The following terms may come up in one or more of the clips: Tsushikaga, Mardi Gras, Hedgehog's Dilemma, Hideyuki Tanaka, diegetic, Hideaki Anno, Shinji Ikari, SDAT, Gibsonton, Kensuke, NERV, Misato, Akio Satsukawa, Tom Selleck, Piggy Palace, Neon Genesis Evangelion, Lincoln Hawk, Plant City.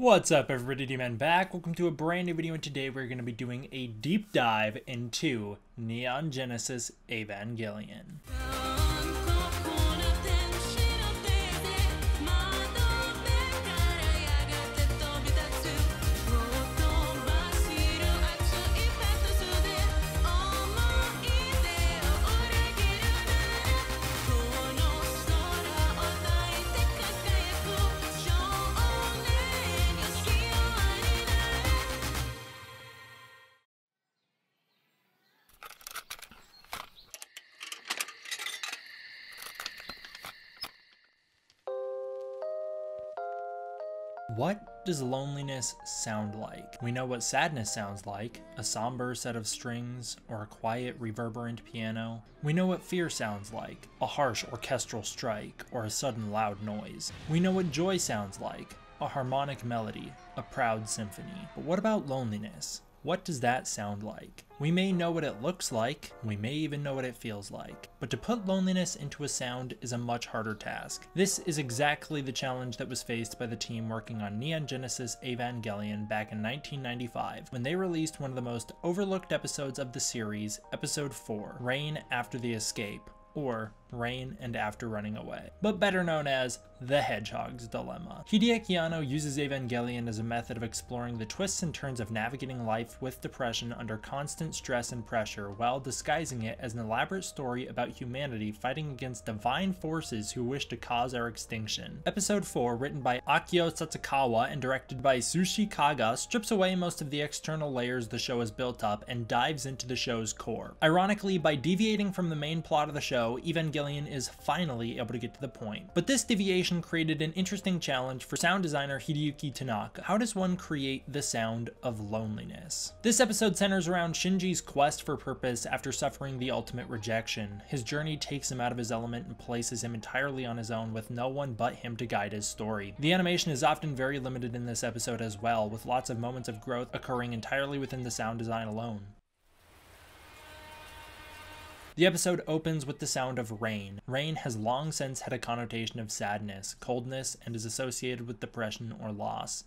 What's up everybody, D-Man back. Welcome to a brand new video, and today we're going to be doing a deep dive into Neon Genesis Evangelion. What does loneliness sound like? We know what sadness sounds like, a somber set of strings or a quiet reverberant piano. We know what fear sounds like, a harsh orchestral strike or a sudden loud noise. We know what joy sounds like, a harmonic melody, a proud symphony. But what about loneliness? What does that sound like? We may know what it looks like, we may even know what it feels like, but to put loneliness into a sound is a much harder task. This is exactly the challenge that was faced by the team working on Neon Genesis Evangelion back in 1995, when they released one of the most overlooked episodes of the series, Episode 4, Rain After the Escape, or Rain and After Running Away, but better known as the Hedgehog's Dilemma. Hideaki Anno uses Evangelion as a method of exploring the twists and turns of navigating life with depression under constant stress and pressure, while disguising it as an elaborate story about humanity fighting against divine forces who wish to cause our extinction. Episode 4, written by Akio Satsukawa and directed by Tsushikaga, strips away most of the external layers the show has built up and dives into the show's core. Ironically, by deviating from the main plot of the show, Evangelion is finally able to get to the point. But this deviation created an interesting challenge for sound designer Hideyuki Tanaka. How does one create the sound of loneliness? This episode centers around Shinji's quest for purpose after suffering the ultimate rejection. His journey takes him out of his element and places him entirely on his own, with no one but him to guide his story. The animation is often very limited in this episode as well, with lots of moments of growth occurring entirely within the sound design alone. The episode opens with the sound of rain. Rain has long since had a connotation of sadness, coldness, and is associated with depression or loss.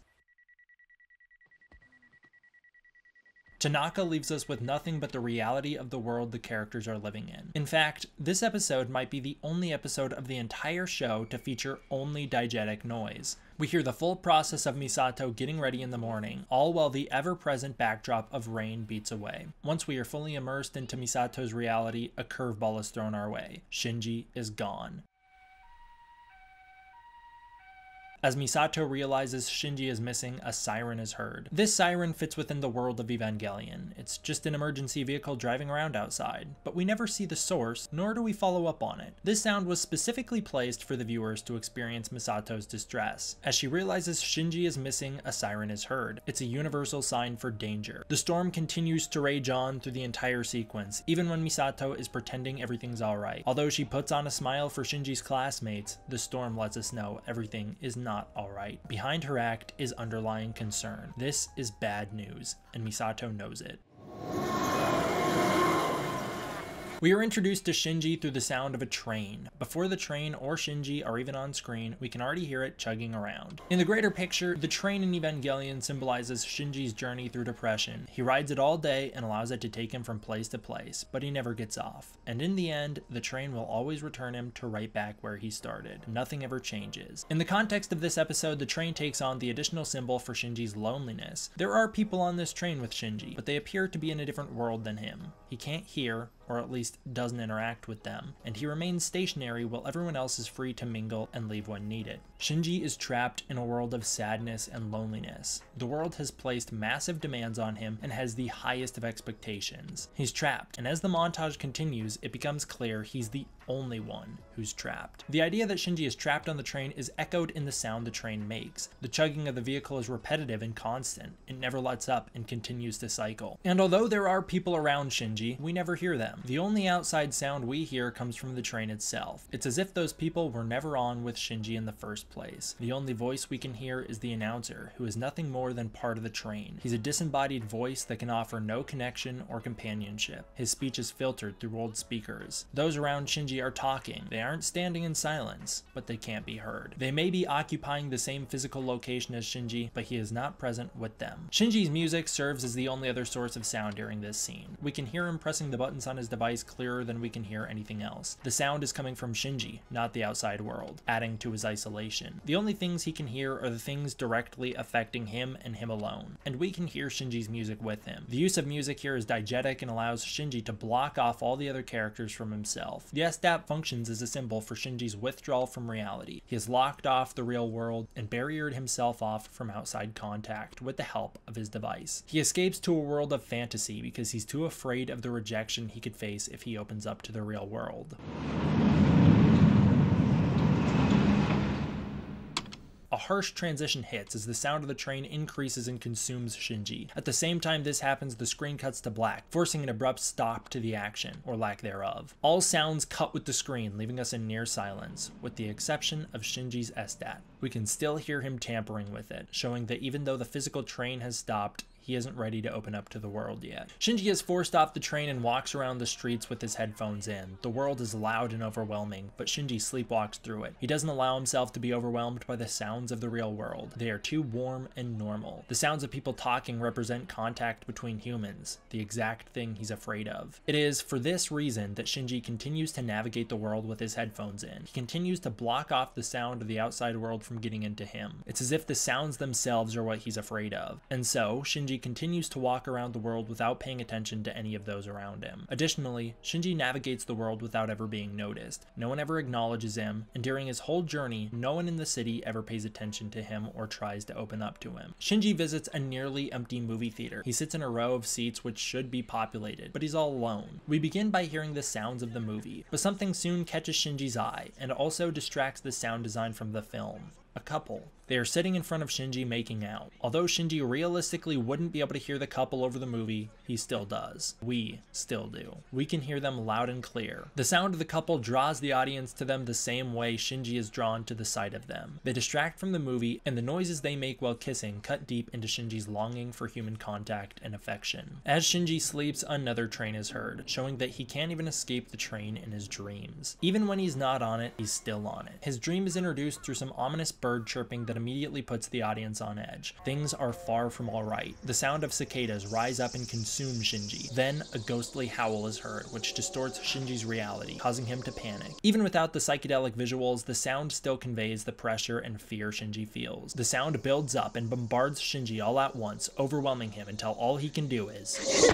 Tanaka leaves us with nothing but the reality of the world the characters are living in. In fact, this episode might be the only episode of the entire show to feature only diegetic noise. We hear the full process of Misato getting ready in the morning, all while the ever-present backdrop of rain beats away. Once we are fully immersed into Misato's reality, a curveball is thrown our way. Shinji is gone. As Misato realizes Shinji is missing, a siren is heard. This siren fits within the world of Evangelion. It's just an emergency vehicle driving around outside, but we never see the source, nor do we follow up on it. This sound was specifically placed for the viewers to experience Misato's distress. As she realizes Shinji is missing, a siren is heard. It's a universal sign for danger. The storm continues to rage on through the entire sequence, even when Misato is pretending everything's alright. Although she puts on a smile for Shinji's classmates, the storm lets us know everything is not alright. Behind her act is underlying concern. This is bad news, and Misato knows it. We are introduced to Shinji through the sound of a train. Before the train or Shinji are even on screen, we can already hear it chugging around. In the greater picture, the train in Evangelion symbolizes Shinji's journey through depression. He rides it all day and allows it to take him from place to place, but he never gets off. And in the end, the train will always return him to right back where he started. Nothing ever changes. In the context of this episode, the train takes on the additional symbol for Shinji's loneliness. There are people on this train with Shinji, but they appear to be in a different world than him. He can't hear, or at least doesn't interact with them, and he remains stationary while everyone else is free to mingle and leave when needed. Shinji is trapped in a world of sadness and loneliness. The world has placed massive demands on him and has the highest of expectations. He's trapped, and as the montage continues, it becomes clear he's the only one who's trapped. The idea that Shinji is trapped on the train is echoed in the sound the train makes. The chugging of the vehicle is repetitive and constant. It never lets up and continues to cycle. And although there are people around Shinji, we never hear them. them. The only outside sound we hear comes from the train itself. It's as if those people were never on with Shinji in the first place. The only voice we can hear is the announcer, who is nothing more than part of the train. He's a disembodied voice that can offer no connection or companionship. His speech is filtered through old speakers. Those around Shinji are talking. They aren't standing in silence, but they can't be heard. They may be occupying the same physical location as Shinji, but he is not present with them. Shinji's music serves as the only other source of sound during this scene. We can hear him pressing the buttons on his device clearer than we can hear anything else. The sound is coming from Shinji, not the outside world, adding to his isolation. The only things he can hear are the things directly affecting him and him alone, and we can hear Shinji's music with him. The use of music here is diegetic and allows Shinji to block off all the other characters from himself. The SDAT functions as a symbol for Shinji's withdrawal from reality. He has locked off the real world and barriered himself off from outside contact with the help of his device. He escapes to a world of fantasy because he's too afraid of the rejection he could face if he opens up to the real world. A harsh transition hits as the sound of the train increases and consumes Shinji. At the same time this happens, the screen cuts to black, forcing an abrupt stop to the action, or lack thereof. All sounds cut with the screen, leaving us in near silence, with the exception of Shinji's SDAT. We can still hear him tampering with it, showing that even though the physical train has stopped, he isn't ready to open up to the world yet. Shinji is forced off the train and walks around the streets with his headphones in. The world is loud and overwhelming, but Shinji sleepwalks through it. He doesn't allow himself to be overwhelmed by the sounds of the real world. They are too warm and normal. The sounds of people talking represent contact between humans, the exact thing he's afraid of. It is for this reason that Shinji continues to navigate the world with his headphones in. He continues to block off the sound of the outside world from getting into him. It's as if the sounds themselves are what he's afraid of. And so, Shinji continues to walk around the world without paying attention to any of those around him. Additionally, Shinji navigates the world without ever being noticed. No one ever acknowledges him, and during his whole journey, no one in the city ever pays attention to him or tries to open up to him. Shinji visits a nearly empty movie theater. He sits in a row of seats which should be populated, but he's all alone. We begin by hearing the sounds of the movie, but something soon catches Shinji's eye and also distracts the sound design from the film. A couple. They are sitting in front of Shinji making out. Although Shinji realistically wouldn't be able to hear the couple over the movie, he still does. We still do. We can hear them loud and clear. The sound of the couple draws the audience to them the same way Shinji is drawn to the sight of them. They distract from the movie, and the noises they make while kissing cut deep into Shinji's longing for human contact and affection. As Shinji sleeps, another train is heard, showing that he can't even escape the train in his dreams. Even when he's not on it, he's still on it. His dream is introduced through some ominous bird chirping that immediately puts the audience on edge. Things are far from alright. The sound of cicadas rise up and consume Shinji. Then, a ghostly howl is heard, which distorts Shinji's reality, causing him to panic. Even without the psychedelic visuals, the sound still conveys the pressure and fear Shinji feels. The sound builds up and bombards Shinji all at once, overwhelming him until all he can do is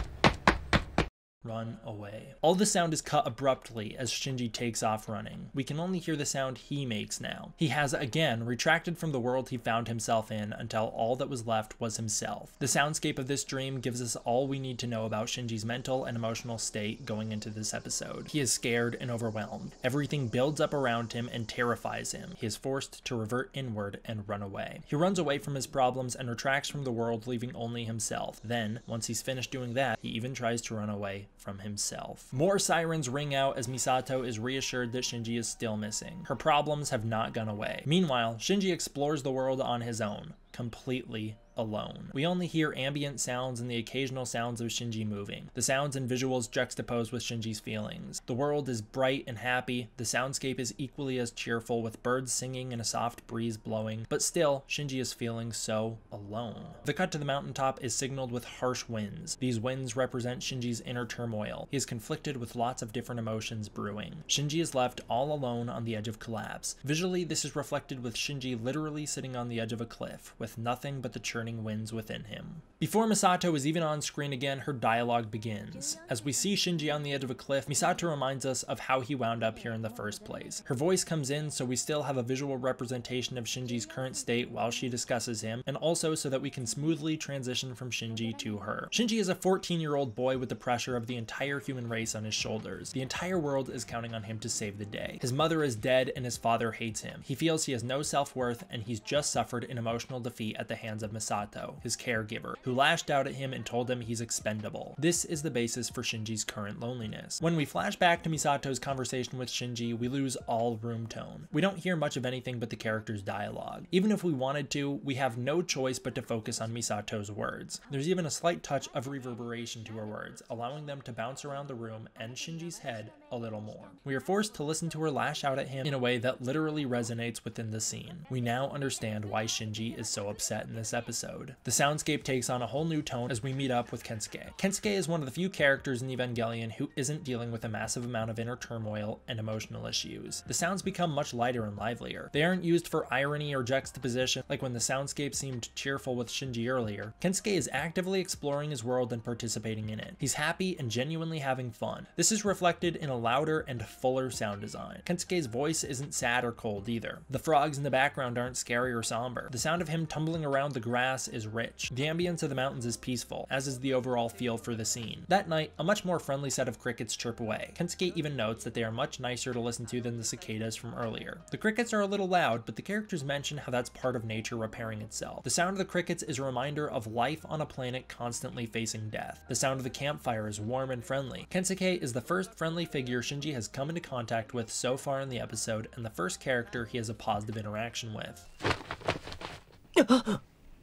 run away. All the sound is cut abruptly as Shinji takes off running. We can only hear the sound he makes now. He has again retracted from the world he found himself in until all that was left was himself. The soundscape of this dream gives us all we need to know about Shinji's mental and emotional state going into this episode. He is scared and overwhelmed. Everything builds up around him and terrifies him. He is forced to revert inward and run away. He runs away from his problems and retracts from the world, leaving only himself. Then, once he's finished doing that, he even tries to run away from himself. More sirens ring out as Misato is reassured that Shinji is still missing. Her problems have not gone away. Meanwhile, Shinji explores the world on his own, completely alone. We only hear ambient sounds and the occasional sounds of Shinji moving. The sounds and visuals juxtapose with Shinji's feelings. The world is bright and happy. The soundscape is equally as cheerful, with birds singing and a soft breeze blowing, but still, Shinji is feeling so alone. The cut to the mountaintop is signaled with harsh winds. These winds represent Shinji's inner turmoil. He is conflicted with lots of different emotions brewing. Shinji is left all alone on the edge of collapse. Visually, this is reflected with Shinji literally sitting on the edge of a cliff, with nothing but the churning winds within him. Before Misato is even on screen again, her dialogue begins. As we see Shinji on the edge of a cliff, Misato reminds us of how he wound up here in the first place. Her voice comes in so we still have a visual representation of Shinji's current state while she discusses him, and also so that we can smoothly transition from Shinji to her. Shinji is a 14-year-old boy with the pressure of the entire human race on his shoulders. The entire world is counting on him to save the day. His mother is dead and his father hates him. He feels he has no self-worth and he's just suffered an emotional defeat at the hands of Misato, his caregiver, who lashed out at him and told him he's expendable. This is the basis for Shinji's current loneliness. When we flash back to Misato's conversation with Shinji, we lose all room tone. We don't hear much of anything but the character's dialogue. Even if we wanted to, we have no choice but to focus on Misato's words. There's even a slight touch of reverberation to her words, allowing them to bounce around the room and Shinji's head a little more. We are forced to listen to her lash out at him in a way that literally resonates within the scene. We now understand why Shinji is so upset in this episode. The soundscape takes on a whole new tone as we meet up with Kensuke. Kensuke is one of the few characters in Evangelion who isn't dealing with a massive amount of inner turmoil and emotional issues. The sounds become much lighter and livelier. They aren't used for irony or juxtaposition like when the soundscape seemed cheerful with Shinji earlier. Kensuke is actively exploring his world and participating in it. He's happy and genuinely having fun. This is reflected in a louder and fuller sound design. Kensuke's voice isn't sad or cold either. The frogs in the background aren't scary or somber. The sound of him tumbling around the grass is rich. The ambience of the mountains is peaceful, as is the overall feel for the scene. That night, a much more friendly set of crickets chirp away. Kensuke even notes that they are much nicer to listen to than the cicadas from earlier. The crickets are a little loud, but the characters mention how that's part of nature repairing itself. The sound of the crickets is a reminder of life on a planet constantly facing death. The sound of the campfire is warm and friendly. Kensuke is the first friendly figure Shinji has come into contact with so far in the episode, and the first character he has a positive interaction with.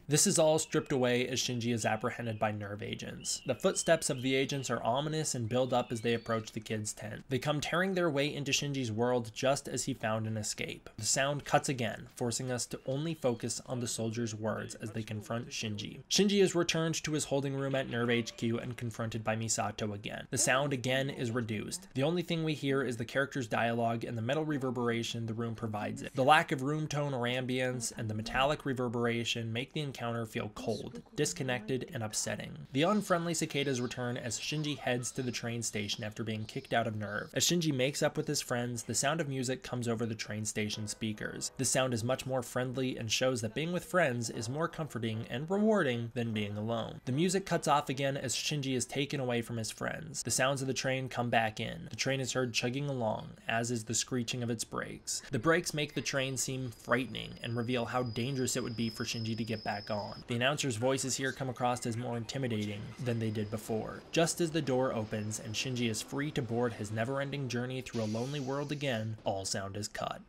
This is all stripped away as Shinji is apprehended by NERV agents. The footsteps of the agents are ominous and build up as they approach the kid's tent. They come tearing their way into Shinji's world just as he found an escape. The sound cuts again, forcing us to only focus on the soldiers' words as they confront Shinji. Shinji is returned to his holding room at NERV HQ and confronted by Misato again. The sound again is reduced. The only thing we hear is the character's dialogue and the metal reverberation the room provides it. The lack of room tone or ambience and the metallic reverberation make the encounter feel cold, disconnected, and upsetting. The unfriendly cicadas return as Shinji heads to the train station after being kicked out of NERV. As Shinji makes up with his friends, the sound of music comes over the train station speakers. This sound is much more friendly and shows that being with friends is more comforting and rewarding than being alone. The music cuts off again as Shinji is taken away from his friends. The sounds of the train come back in. The train is heard chugging along, as is the screeching of its brakes. The brakes make the train seem frightening and reveal how dangerous it would be for Shinji to get back on. The announcers' voices here come across as more intimidating than they did before. Just as the door opens and Shinji is free to board his never-ending journey through a lonely world again, all sound is cut.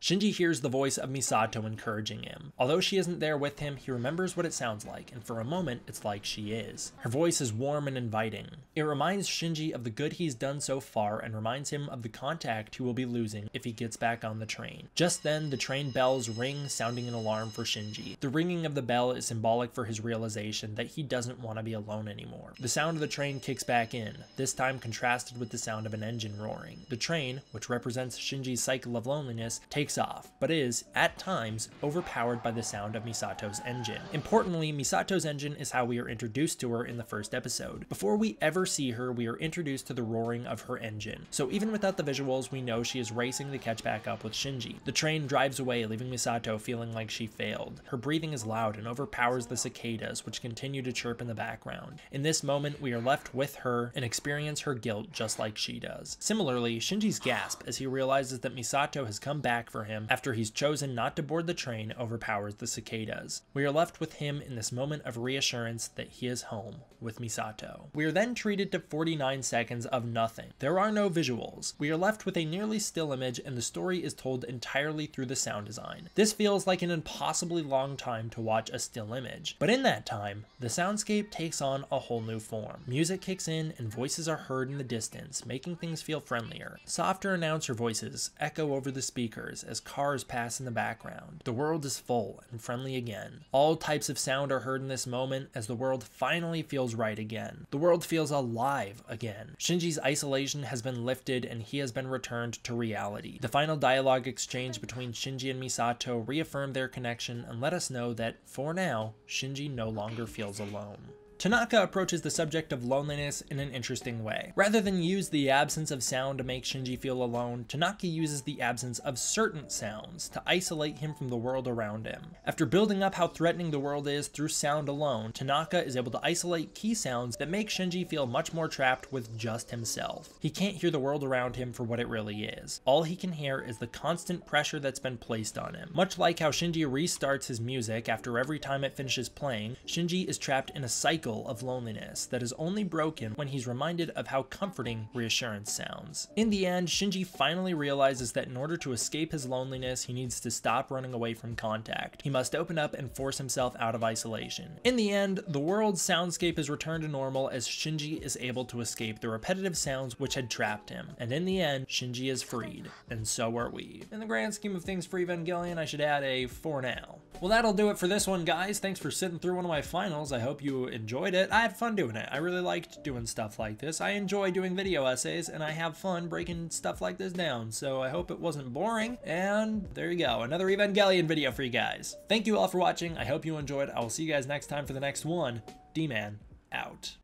Shinji hears the voice of Misato encouraging him. Although she isn't there with him, he remembers what it sounds like, and for a moment, it's like she is. Her voice is warm and inviting. It reminds Shinji of the good he's done so far and reminds him of the contact he will be losing if he gets back on the train. Just then, the train bells ring, sounding an alarm for Shinji. The ringing of the bell is symbolic for his realization that he doesn't want to be alone anymore. The sound of the train kicks back in, this time contrasted with the sound of an engine roaring. The train, which represents Shinji's cycle of loneliness, takes off, but is, at times, overpowered by the sound of Misato's engine. Importantly, Misato's engine is how we are introduced to her in the first episode. Before we ever see her, we are introduced to the roaring of her engine. So even without the visuals, we know she is racing to catch back up with Shinji. The train drives away, leaving Misato feeling like she failed. Her breathing is loud and overpowers the cicadas, which continue to chirp in the background. In this moment, we are left with her and experience her guilt just like she does. Similarly, Shinji's gasp as he realizes that Misato has come back for him after he's chosen not to board the train overpowers the cicadas. We are left with him in this moment of reassurance that he is home with Misato. We are then treated to 49 seconds of nothing. There are no visuals. We are left with a nearly still image and the story is told entirely through the sound design. This feels like an impossibly long time to watch a still image, but in that time, the soundscape takes on a whole new form. Music kicks in and voices are heard in the distance, making things feel friendlier. Softer announcer voices echo over the speakers as cars pass in the background. The world is full and friendly again. All types of sound are heard in this moment as the world finally feels right again. The world feels alive again. Shinji's isolation has been lifted and he has been returned to reality. The final dialogue exchange between Shinji and Misato reaffirmed their connection and let us know that, for now, Shinji no longer feels alone. Tanaka approaches the subject of loneliness in an interesting way. Rather than use the absence of sound to make Shinji feel alone, Tanaka uses the absence of certain sounds to isolate him from the world around him. After building up how threatening the world is through sound alone, Tanaka is able to isolate key sounds that make Shinji feel much more trapped with just himself. He can't hear the world around him for what it really is. All he can hear is the constant pressure that's been placed on him. Much like how Shinji restarts his music after every time it finishes playing, Shinji is trapped in a cycle of loneliness that is only broken when he's reminded of how comforting reassurance sounds. In the end, Shinji finally realizes that in order to escape his loneliness, he needs to stop running away from contact. He must open up and force himself out of isolation. In the end, the world's soundscape is returned to normal as Shinji is able to escape the repetitive sounds which had trapped him. And in the end, Shinji is freed, and so are we. In the grand scheme of things for Evangelion, I should add a "for now." Well, that'll do it for this one, guys. Thanks for sitting through one of my finals. I hope you enjoyed it. I had fun doing it. I really liked doing stuff like this. I enjoy doing video essays, and I have fun breaking stuff like this down, so I hope it wasn't boring. And there you go, another Evangelion video for you guys. Thank you all for watching. I hope you enjoyed. I will see you guys next time for the next one. D-Man out.